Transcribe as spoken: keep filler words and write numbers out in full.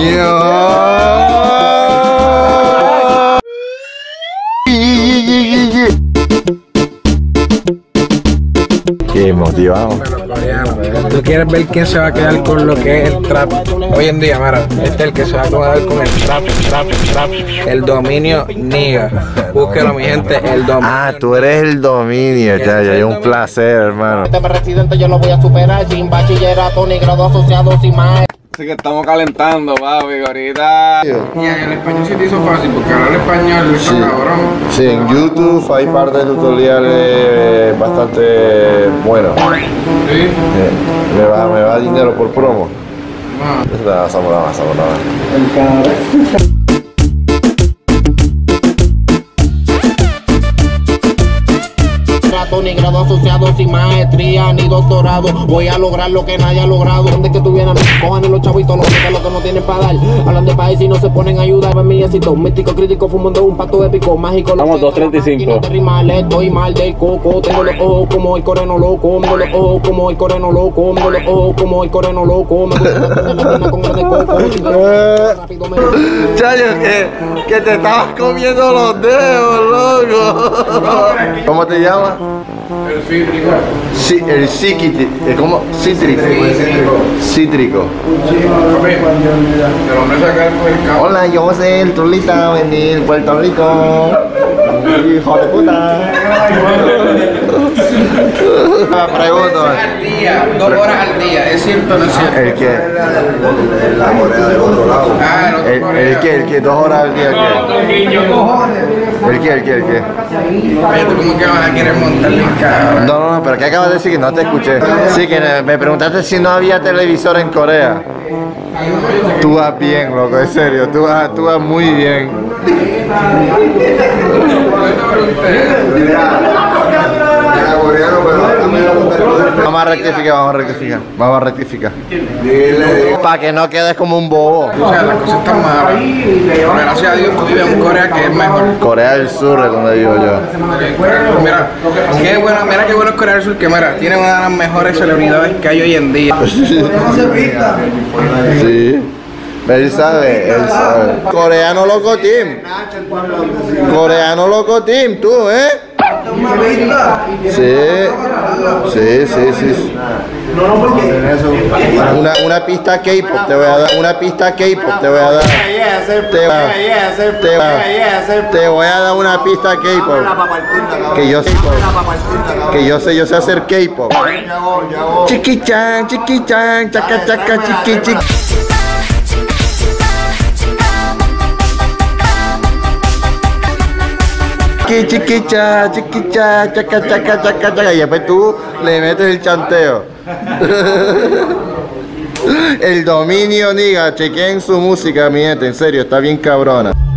Yeah. Qué motivado. Tú quieres ver quién se va a quedar con lo que es el trap hoy en día, Mara. Este es el que se va a quedar con el trap, trap, trap. El dominio niga. Búsquelo, mi gente, el dominio. Ah, tú eres el dominio, chayo. Es un placer, hermano. Este residente yo lo voy a superar sin bachillerato ni grado asociado, sin más. Así que estamos calentando, papi, ahorita. Y en español sí te hizo fácil, porque hablar español es un cabrón. Sí, en YouTube hay parte de tutoriales bastante buenos. ¿Sí? Sí. Me va, me va dinero por promo. Ah. La zamorana, la zamorana. El cabrón. Ni grado asociado, sin maestría, ni doctorado. Voy a lograr lo que nadie ha logrado. Donde que tuvieran, cojan los chavitos, los que lo que no tienen para dar. Hablan de país y no se ponen a ayudar. Para mi éxito, místico, crítico, fumando un pato épico, mágico. Vamos, dos treinta y cinco. Estoy mal del coco. Tengo los ojos como el coreano loco. Tengo los ojos como el coreano loco. Tengo los ojos como el coreano loco. Me gusta con de coco. Chayo, que te estabas comiendo los dedos, loco. ¿Cómo te llamas? El cítrico. Sí, el psiquiti, ¿cómo? Cítrico. Cítrico. Cítrico. Hola, yo soy el Trulita, vení de Puerto Rico. Hijo de puta. Pregunto. Dos horas al día, ¿es cierto o no es cierto? ¿El qué? La Corea del otro lado. Ah, el otro. ¿El qué? ¿El qué? ¿Dos horas al día? ¿El qué? ¿El qué? ¿El qué? ¿Cómo que ahora quieres montarle en cara? No, no, pero ¿qué acabas de decir? Que no te escuché. Sí, que me preguntaste si no había televisor en Corea. Tú vas bien, loco, en serio. Tú vas, tú vas muy bien. Vamos a rectificar, vamos a rectificar, vamos a rectificar. Para que no quedes como un bobo. O sea, las cosas están malas. Pero gracias a Dios tú vives en Corea que es mejor. Corea del Sur es donde vivo yo. Mira, qué bueno, mira qué bueno es Corea del Sur, que mira, tiene una de las mejores celebridades que hay hoy en día. Sí. Él sabe, él sabe. Coreano Loco Team. Coreano Loco Team, tú, ¿eh? Sí, sí, sí, sí. Una, una pista K-pop te voy a dar. Una pista K-pop te voy a dar. Te, va, te voy a dar una pista K-pop. Que yo sé, que yo sé, yo sé hacer K-pop. Chiquichan, chiquichan, chaca, chaca, chiqui, chiqui. Chiquicha, chiquicha, chaca, chaca, chaca, chaca. Y después tú le metes el chanteo. El dominio, niga. Chequen su música, mi gente. En serio, está bien cabrona.